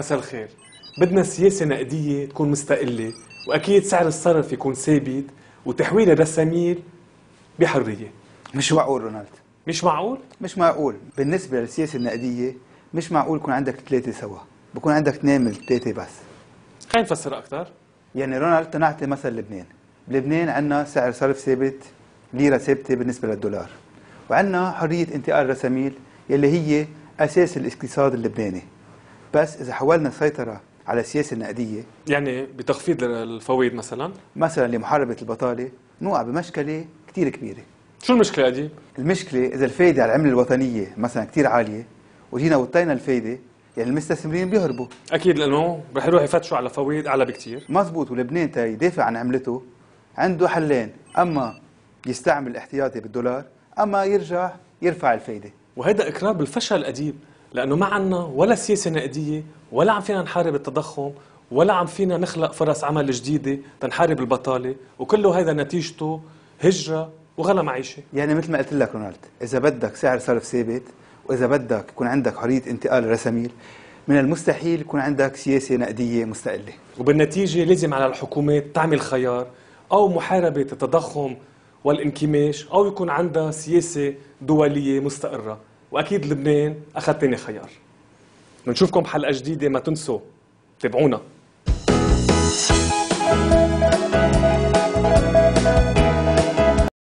مساء الخير. بدنا سياسة نقدية تكون مستقلة، وأكيد سعر الصرف يكون ثابت، وتحويلها للسميل بحرية. مش معقول رونالد. مش معقول؟ مش معقول. بالنسبة للسياسة النقدية مش معقول يكون عندك ثلاثة سوا، بكون عندك اثنين من الثلاثة بس. خلينا نفسر أكثر. يعني رونالد تنعطي مثل لبنان. بلبنان عندنا سعر صرف ثابت، ليرة ثابتة بالنسبة للدولار، وعندنا حرية انتقال رساميل يلي هي أساس الاقتصاد اللبناني. بس إذا حاولنا السيطرة على السياسة النقدية، يعني بتخفيض الفوائد مثلا لمحاربة البطالة، نوقع بمشكلة كتير كبيرة. شو المشكلة أديب؟ المشكلة إذا الفايدة على العملة الوطنية مثلا كتير عالية وجينا وطينا الفايدة، يعني المستثمرين بيهربوا أكيد، لأنه رح يروحوا يفتشوا على فوائد أعلى بكتير. مزبوط. ولبنان تا يدافع عن عملته عنده حلين، أما يستعمل الاحتياطي بالدولار، أما يرجع يرفع الفايدة. وهذا إقرار بالفشل أديب، لأنه ما عنا ولا سياسة نقدية، ولا عم فينا نحارب التضخم، ولا عم فينا نخلق فرص عمل جديدة تنحارب البطالة، وكله هذا نتيجته هجرة وغلا معيشة. يعني مثل ما قلت لك رونالد، إذا بدك سعر صرف ثابت، وإذا بدك يكون عندك حرية انتقال رساميل، من المستحيل يكون عندك سياسة نقدية مستقلة. وبالنتيجة لازم على الحكومات تعمل خيار، أو محاربة التضخم والانكماش، أو يكون عندها سياسة دولية مستقرة، وأكيد لبنان أخذ تاني خيار. نشوفكم بحلقة جديدة، ما تنسوا تابعونا.